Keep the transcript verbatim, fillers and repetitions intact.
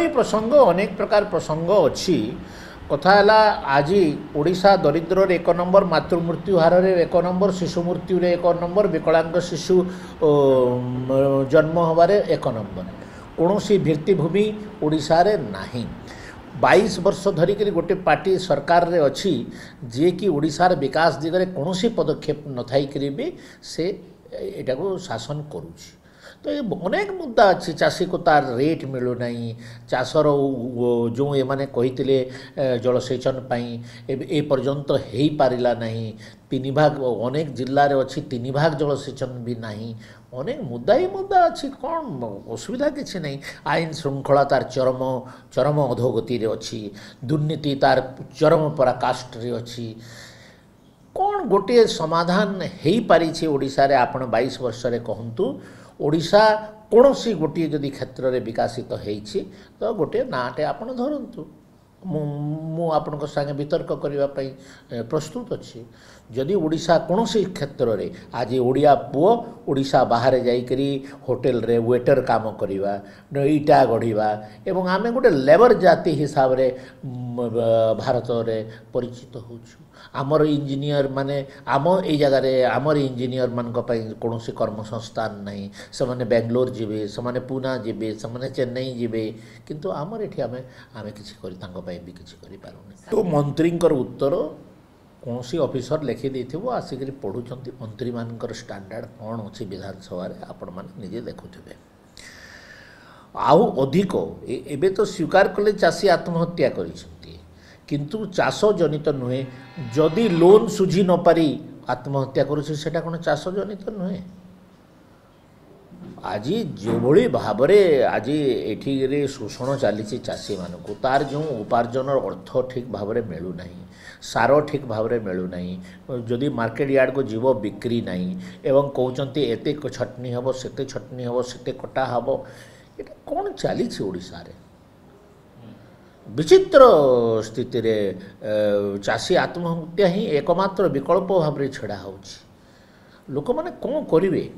ही प्रसंग अनेक प्रकार प्रसंग अच्छी कथाला आज ओडिशा दरिद्र एक नंबर मातृमृत्यु हार एक नंबर शिशु मृत्यु एक नंबर विकलांग शिशु जन्म होबार एक नंबर कौन सी भित्तिभूमि ओडिशा रे नाही। बाईस वर्ष धरिक गोटे पार्टी सरकार रे अच्छी जी कि ओडिशा रे विकास दिगरे कौन सी पदक्षेप न थाई भी से एटा को शासन करूची। तो ये अनेक मुद्दा अच्छी चाषी को तार रेट मिलूना चाषर जो ये कही जलसेचन ए पर्यंत हो पारा ना तीन भाग अनेक जिले में अच्छी तीन भाग जलसेचन भी ना अनेक मुद्दा ही मुद्दा अच्छी कौन असुविधा किसी नहीं। आईन श्रृंखला तार चरम चरम अधोगति अच्छी दुर्नीति तार चरम पराकाष्ठ रे अच्छी कौन गोटे समाधान हो पारिछे ओडिशा रे आपण बाईस वर्ष रे कहंतु ओडिशा कौन सी गोटे जदि क्षेत्र रे विकसित होइछि तो गोटे नाटे आपण धरंतु मु आपण को संगे वितर्क करिवा पई प्रस्तुत अछि। जदि ओडिशा कौन सी क्षेत्र रे आज ओडिया पुओ ओडिशा बाहर जाई करी होटल रे वेटर काम करिवा इटा गढ़ीवा एवं आमे गोटे लेबर जाति हिसाब रे भारत रे परिचित होछु। आमर इंजीनियर माने आम ए जगह रे आमर इंजीनियर मान को पई कौन सी कर्म संस्थान नहीं से माने बेंगलोर जिबे से माने पुणे जिबे से माने चेन्नई जिबे किंतु आमर एठी आमे आमे किछि करि तांको पई भी किछि करि पारुनी। तो मंत्रींकर उत्तर कौन सी ऑफिसर लिखी दे आसिक पढ़ुं मंत्री मानकर स्टैंडर्ड कौन अच्छी विधानसभा आपण मैंने निजे देखुथे आउ अधिक एबे तो स्वीकार कले चाषी आत्महत्या करिसथि किंतु चाष जनित नुहे जदि लोन सुझी न पारी आत्महत्या करुछि सेटा कोन चाष जनित नुहे। आज जो भली भाव में आज ये शोषण चली चाषी मानक तार जो उपार्जन अर्थ ठीक भाव में मिलूना सार ठीक भाव में मिलूना जदि मार्केट यार्ड को जीव बिक्री ना एवं कहते एते छटनी हम सेते छटनी हम सेते कटा हम ये कौन चली ओडिशा रे विचित्र स्थिति रे चाषी आत्महत्या ही एकमात्र विकल्प भाव में छड़ा हो लोक मैंने कौन करेंगे।